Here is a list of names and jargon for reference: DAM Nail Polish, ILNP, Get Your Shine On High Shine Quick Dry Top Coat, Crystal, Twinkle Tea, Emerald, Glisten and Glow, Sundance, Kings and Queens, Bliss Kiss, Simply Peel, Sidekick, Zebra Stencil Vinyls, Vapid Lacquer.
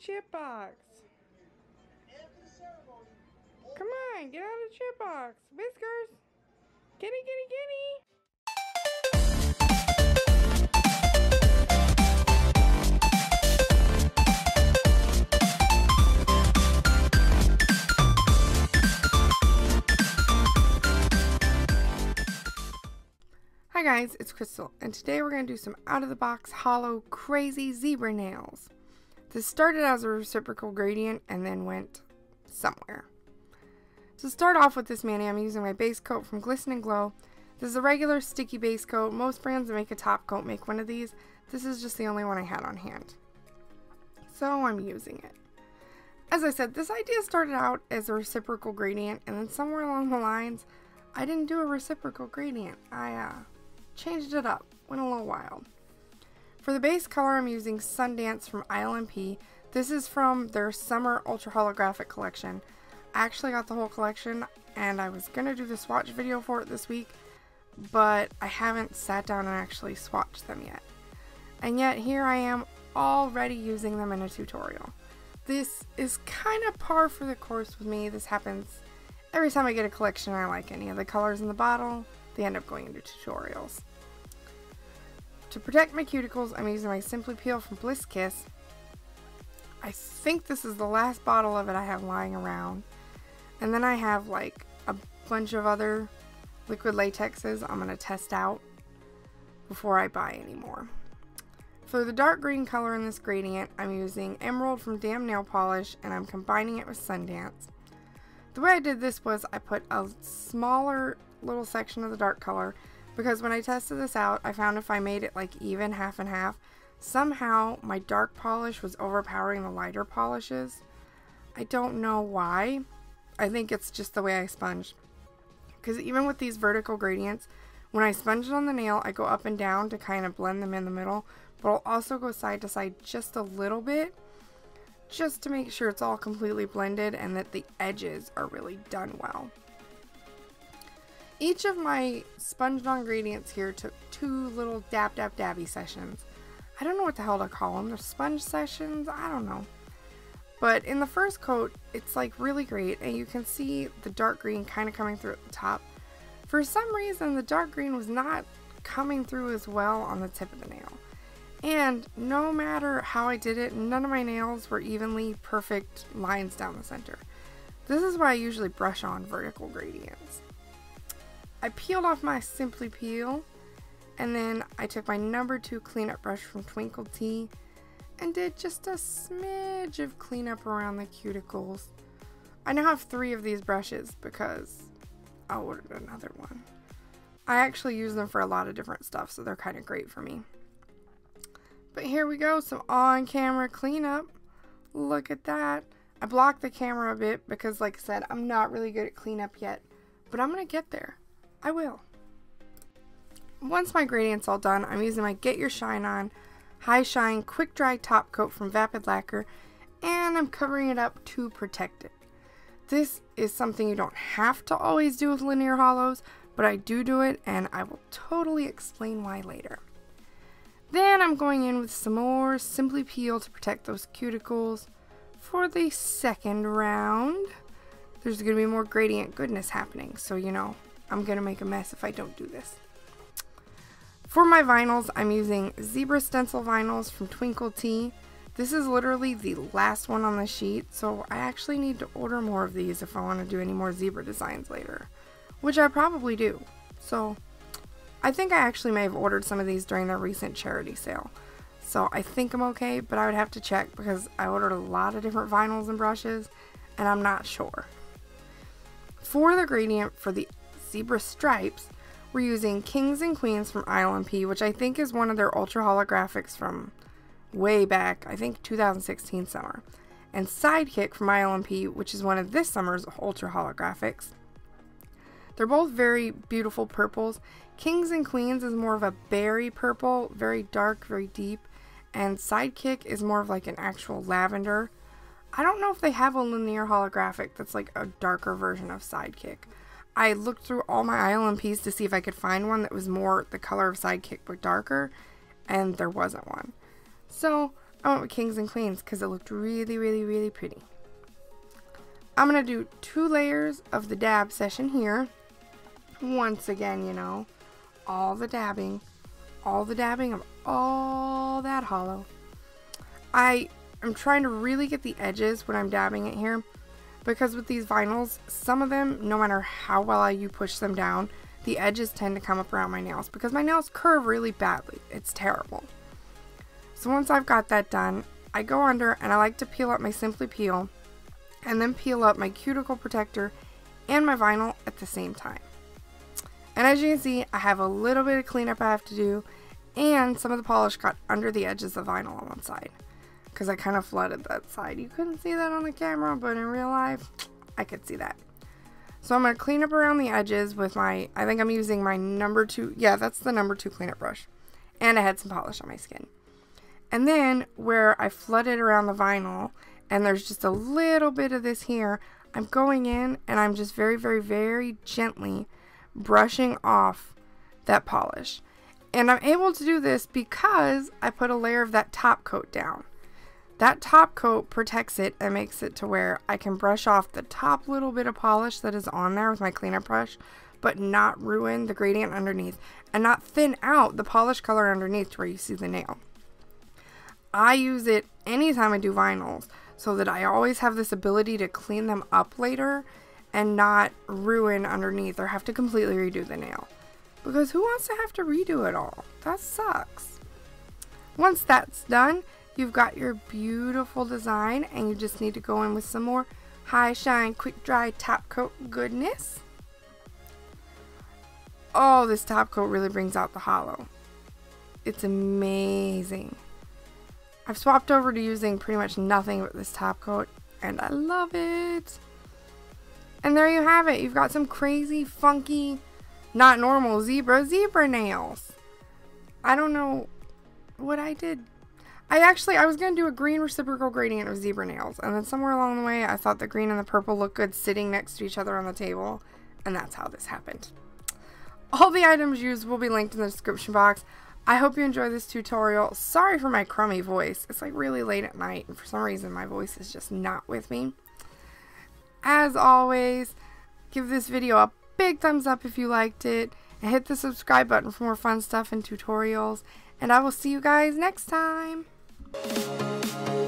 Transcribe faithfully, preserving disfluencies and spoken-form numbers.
chip box. Come on, get out of the chip box. Whiskers. Kitty, kitty, kitty. Hi guys, it's Crystal, and today we're going to do some out-of-the-box hollow crazy zebra nails. This started as a reciprocal gradient and then went somewhere. To start off with this mani, I'm using my base coat from Glisten and Glow. This is a regular sticky base coat. Most brands that make a top coat make one of these. This is just the only one I had on hand, so I'm using it. As I said, this idea started out as a reciprocal gradient, and then somewhere along the lines, I didn't do a reciprocal gradient. I, uh... changed it up, went a little wild. For the base color, I'm using Sundance from I L N P. This is from their Summer Ultra Holographic collection. I actually got the whole collection, and I was gonna do the swatch video for it this week, but I haven't sat down and actually swatched them yet. And yet here I am already using them in a tutorial. This is kind of par for the course with me. This happens every time I get a collection I like any of the colors in the bottle. They end up going into tutorials. To protect my cuticles, I'm using my Simply Peel from Bliss Kiss. I think this is the last bottle of it I have lying around. And then I have like a bunch of other liquid latexes I'm going to test out before I buy any more. For the dark green color in this gradient, I'm using Emerald from DAM Nail Polish, and I'm combining it with Sundance. The way I did this was I put a smaller little section of the dark color, because when I tested this out, I found if I made it like even half and half, somehow my dark polish was overpowering the lighter polishes. I don't know why. I think it's just the way I sponged, because even with these vertical gradients, when I sponge it on the nail, I go up and down to kind of blend them in the middle, but I'll also go side to side just a little bit, just to make sure it's all completely blended and that the edges are really done well. Each of my sponged on gradients here took two little dab dab dabby sessions. I don't know what the hell to call them. They're sponge sessions? I don't know. But in the first coat, it's like really great, and you can see the dark green kind of coming through at the top. For some reason, the dark green was not coming through as well on the tip of the nail. And no matter how I did it, none of my nails were evenly perfect lines down the center. This is why I usually brush on vertical gradients. I peeled off my Simply Peel, and then I took my number two cleanup brush from Twinkle Tea and did just a smidge of cleanup around the cuticles. I now have three of these brushes because I ordered another one. I actually use them for a lot of different stuff, so they're kind of great for me. But here we go, some on-camera cleanup. Look at that. I blocked the camera a bit because, like I said, I'm not really good at cleanup yet, but I'm going to get there. I will. Once my gradient's all done, I'm using my Get Your Shine On High Shine Quick Dry Top Coat from Vapid Lacquer, and I'm covering it up to protect it. This is something you don't have to always do with linear hollows, but I do do it, and I will totally explain why later. Then I'm going in with some more Simply Peel to protect those cuticles for the second round. There's going to be more gradient goodness happening, so you know I'm gonna make a mess if I don't do this. For my vinyls, I'm using Zebra Stencil Vinyls from Twinkle Tea. This is literally the last one on the sheet, so I actually need to order more of these if I want to do any more zebra designs later, which I probably do. So I think I actually may have ordered some of these during their recent charity sale, so I think I'm okay, but I would have to check because I ordered a lot of different vinyls and brushes, and I'm not sure. For the gradient for the zebra stripes, we're using Kings and Queens from I L N P, which I think is one of their ultra holographics from way back, I think two thousand sixteen summer, and Sidekick from I L N P, which is one of this summer's ultra holographics. They're both very beautiful purples. Kings and Queens is more of a berry purple, very dark, very deep, and Sidekick is more of like an actual lavender. I don't know if they have a linear holographic that's like a darker version of Sidekick. I looked through all my I L N Ps to see if I could find one that was more the color of Sidekick but darker, and there wasn't one. So I went with Kings and Queens because it looked really, really, really pretty. I'm going to do two layers of the dab session here. Once again, you know, all the dabbing, all the dabbing of all that hollow. I am trying to really get the edges when I'm dabbing it here, because with these vinyls, some of them, no matter how well you push them down, the edges tend to come up around my nails because my nails curve really badly. It's terrible. So once I've got that done, I go under and I like to peel up my Simply Peel and then peel up my cuticle protector and my vinyl at the same time. And as you can see, I have a little bit of cleanup I have to do, and some of the polish got under the edges of vinyl on one side because I kind of flooded that side. You couldn't see that on the camera, but in real life, I could see that. So I'm going to clean up around the edges with my, I think I'm using my number two, yeah, that's the number two cleanup brush. And I had some polish on my skin. And then where I flooded around the vinyl, and there's just a little bit of this here, I'm going in and I'm just very, very, very gently brushing off that polish. And I'm able to do this because I put a layer of that top coat down. That top coat protects it and makes it to where I can brush off the top little bit of polish that is on there with my cleanup brush, but not ruin the gradient underneath and not thin out the polish color underneath to where you see the nail. I use it anytime I do vinyls so that I always have this ability to clean them up later and not ruin underneath or have to completely redo the nail. Because who wants to have to redo it all? That sucks. Once that's done, you've got your beautiful design, and you just need to go in with some more high shine, quick dry top coat goodness. Oh, this top coat really brings out the hollow. It's amazing. I've swapped over to using pretty much nothing but this top coat, and I love it. And there you have it. You've got some crazy, funky, not normal zebra, zebra nails. I don't know what I did. I actually, I was going to do a green reciprocal gradient of zebra nails, and then somewhere along the way I thought the green and the purple looked good sitting next to each other on the table, and that's how this happened. All the items used will be linked in the description box. I hope you enjoy this tutorial. Sorry for my crummy voice. It's like really late at night, and for some reason my voice is just not with me. As always, give this video a big thumbs up if you liked it, and hit the subscribe button for more fun stuff and tutorials, and I will see you guys next time. Thank you.